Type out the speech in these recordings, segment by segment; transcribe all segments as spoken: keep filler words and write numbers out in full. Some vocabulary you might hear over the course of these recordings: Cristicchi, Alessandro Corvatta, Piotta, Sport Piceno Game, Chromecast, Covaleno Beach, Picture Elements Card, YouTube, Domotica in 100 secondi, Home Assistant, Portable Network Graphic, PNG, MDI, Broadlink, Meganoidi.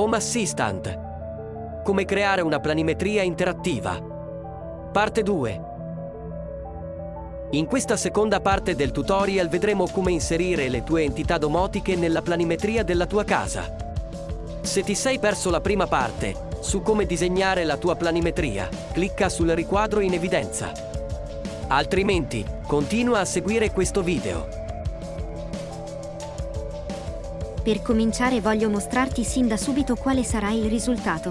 Home Assistant. Come creare una planimetria interattiva. Parte due. In questa seconda parte del tutorial vedremo come inserire le tue entità domotiche nella planimetria della tua casa. Se ti sei perso la prima parte, su come disegnare la tua planimetria, clicca sul riquadro in evidenza. Altrimenti, continua a seguire questo video. Per cominciare voglio mostrarti sin da subito quale sarà il risultato.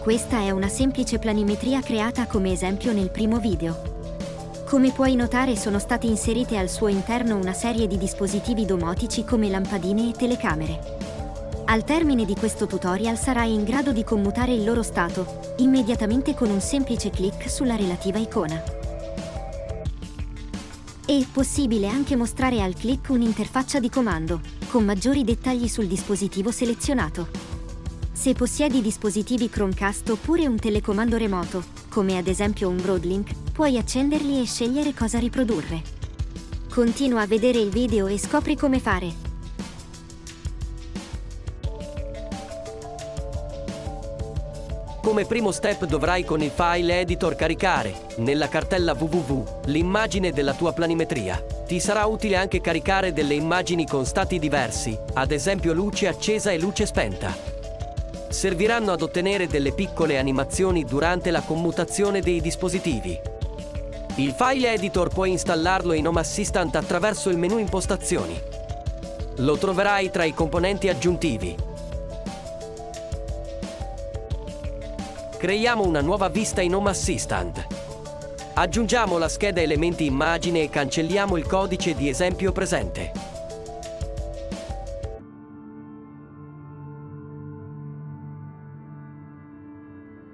Questa è una semplice planimetria creata come esempio nel primo video. Come puoi notare sono state inserite al suo interno una serie di dispositivi domotici come lampadine e telecamere. Al termine di questo tutorial sarai in grado di commutare il loro stato, immediatamente con un semplice clic sulla relativa icona. È possibile anche mostrare al clic un'interfaccia di comando, con maggiori dettagli sul dispositivo selezionato. Se possiedi dispositivi Chromecast oppure un telecomando remoto, come ad esempio un Broadlink, puoi accenderli e scegliere cosa riprodurre. Continua a vedere il video e scopri come fare. Come primo step dovrai con il file editor caricare, nella cartella vu vu vu, l'immagine della tua planimetria. Ti sarà utile anche caricare delle immagini con stati diversi, ad esempio luce accesa e luce spenta. Serviranno ad ottenere delle piccole animazioni durante la commutazione dei dispositivi. Il file editor puoi installarlo in Home Assistant attraverso il menu Impostazioni. Lo troverai tra i componenti aggiuntivi. Creiamo una nuova vista in Home Assistant. Aggiungiamo la scheda Elementi Immagine e cancelliamo il codice di esempio presente.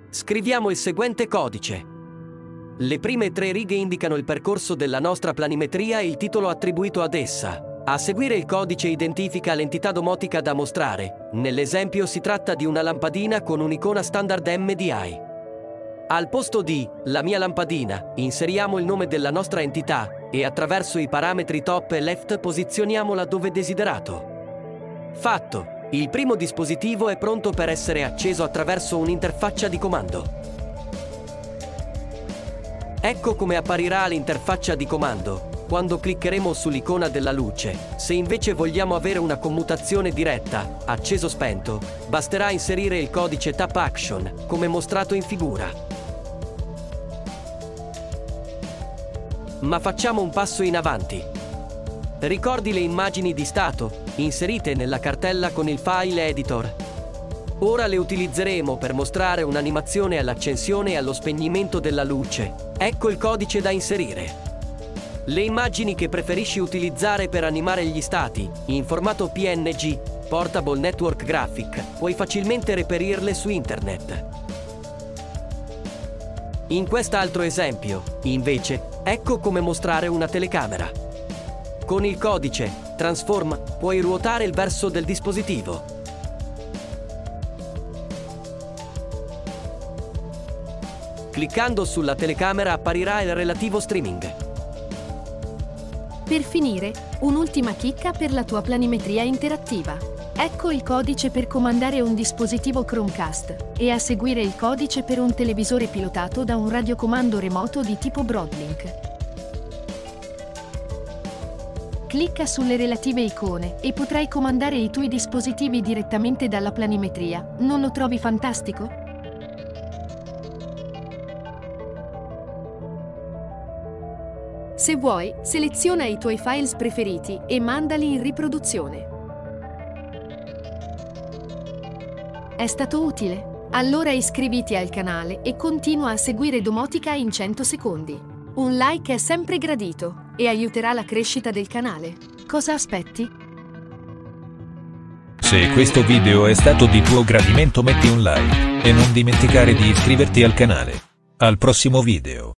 Scriviamo il seguente codice. Le prime tre righe indicano il percorso della nostra planimetria e il titolo attribuito ad essa. A seguire il codice identifica l'entità domotica da mostrare. Nell'esempio si tratta di una lampadina con un'icona standard M D I. Al posto di la mia lampadina, inseriamo il nome della nostra entità e attraverso i parametri top e left posizioniamola dove desiderato. Fatto! Il primo dispositivo è pronto per essere acceso attraverso un'interfaccia di comando. Ecco come apparirà l'interfaccia di comando quando cliccheremo sull'icona della luce. Se invece vogliamo avere una commutazione diretta, acceso-spento, basterà inserire il codice Tap Action, come mostrato in figura. Ma facciamo un passo in avanti. Ricordi le immagini di stato, inserite nella cartella con il file editor. Ora le utilizzeremo per mostrare un'animazione all'accensione e allo spegnimento della luce. Ecco il codice da inserire. Le immagini che preferisci utilizzare per animare gli stati, in formato P N G, Portable Network Graphic, puoi facilmente reperirle su internet. In quest'altro esempio, invece, ecco come mostrare una telecamera. Con il codice Transform puoi ruotare il verso del dispositivo. Cliccando sulla telecamera apparirà il relativo streaming. Per finire, un'ultima chicca per la tua planimetria interattiva. Ecco il codice per comandare un dispositivo Chromecast e a seguire il codice per un televisore pilotato da un radiocomando remoto di tipo Broadlink. Clicca sulle relative icone e potrai comandare i tuoi dispositivi direttamente dalla planimetria. Non lo trovi fantastico? Se vuoi, seleziona i tuoi files preferiti e mandali in riproduzione. È stato utile? Allora iscriviti al canale e continua a seguire Domotica in cento secondi. Un like è sempre gradito e aiuterà la crescita del canale. Cosa aspetti? Se questo video è stato di tuo gradimento metti un like e non dimenticare di iscriverti al canale. Al prossimo video.